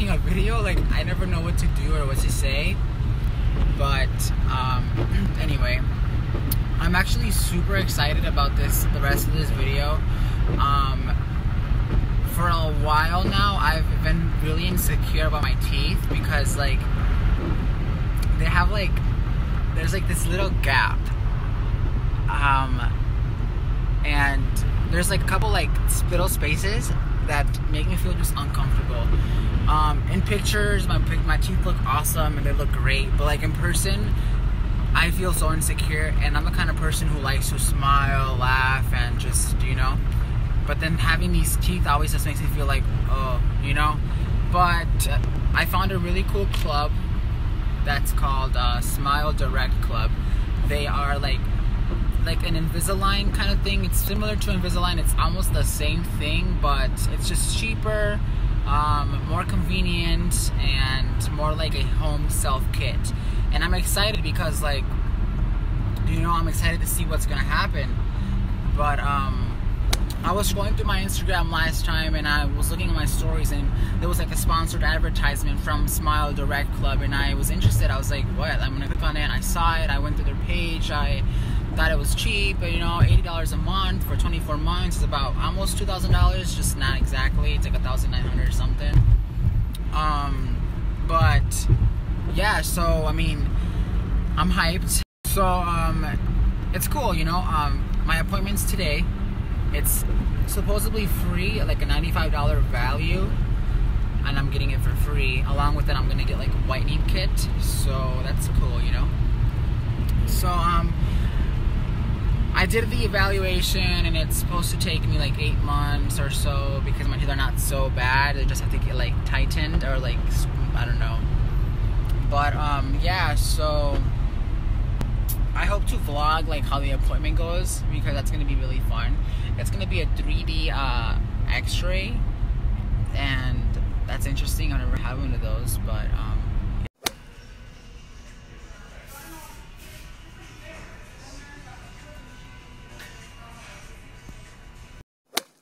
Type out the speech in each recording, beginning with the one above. planning a video, like I never know what to do or what to say. But anyway, I'm actually super excited about the rest of this video. For a while now, I've been really insecure about my teeth because like they have like there's like this little gap, and there's like a couple like little spaces that make me feel just uncomfortable. In pictures, my teeth look awesome and they look great, but like in person, I feel so insecure. And I'm the kind of person who likes to smile, laugh, and just, you know. But then having these teeth always just makes me feel like, oh, you know. But I found a really cool club that's called Smile Direct Club. They are like an Invisalign kind of thing. It's similar to Invisalign. It's almost the same thing, but it's just cheaper, more convenient, and more like a home self kit. And I'm excited because, like, you know, I'm excited to see what's gonna happen. But I was going through my Instagram last time, and I was looking at my stories, and there was like a sponsored advertisement from Smile Direct Club, and I was interested. I was like, what? I'm gonna click on it. And I saw it. I went through their page. I thought it was cheap, but you know, $80 a month for 24 months is about almost $2,000, just not exactly. It's like $1,900 or something. But yeah, so I mean, I'm hyped. So it's cool, you know. My appointment's today. It's supposedly free, like a $95 value, and I'm getting it for free. Along with it, I'm gonna get like a whitening kit, so that's cool, you know. So I did the evaluation, and it's supposed to take me like 8 months or so because my teeth are not so bad. They just have to get like tightened or like, I don't know. But yeah, so I hope to vlog like how the appointment goes because that's gonna be really fun. It's gonna be a 3D X-ray, and that's interesting. I've never had one of those, but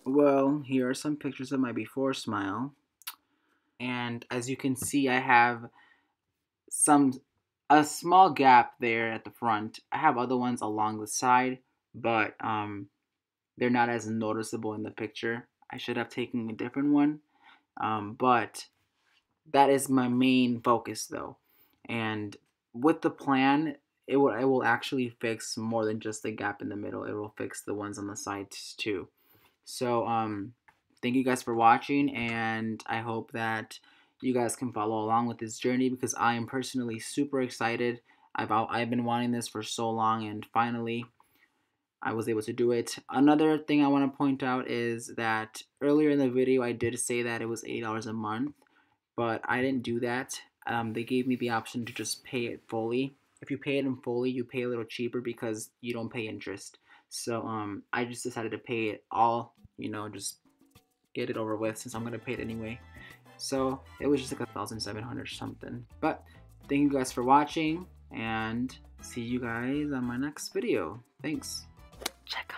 well, here are some pictures of my before smile, and as you can see, I have a small gap there at the front. I have other ones along the side, but they're not as noticeable in the picture. I should have taken a different one, but that is my main focus though. And with the plan, it will actually fix more than just the gap in the middle. It will fix the ones on the sides too. So thank you guys for watching, and I hope that you guys can follow along with this journey because I am personally super excited. I've been wanting this for so long, and finally I was able to do it. Another thing I want to point out is that earlier in the video I did say that it was $80 a month, but I didn't do that. They gave me the option to just pay it fully. If you pay it in fully, you pay a little cheaper because you don't pay interest. So I just decided to pay it all, you know, just get it over with since I'm gonna pay it anyway. So it was just like $1,700 or something. But thank you guys for watching, and see you guys on my next video. Thanks. Check out.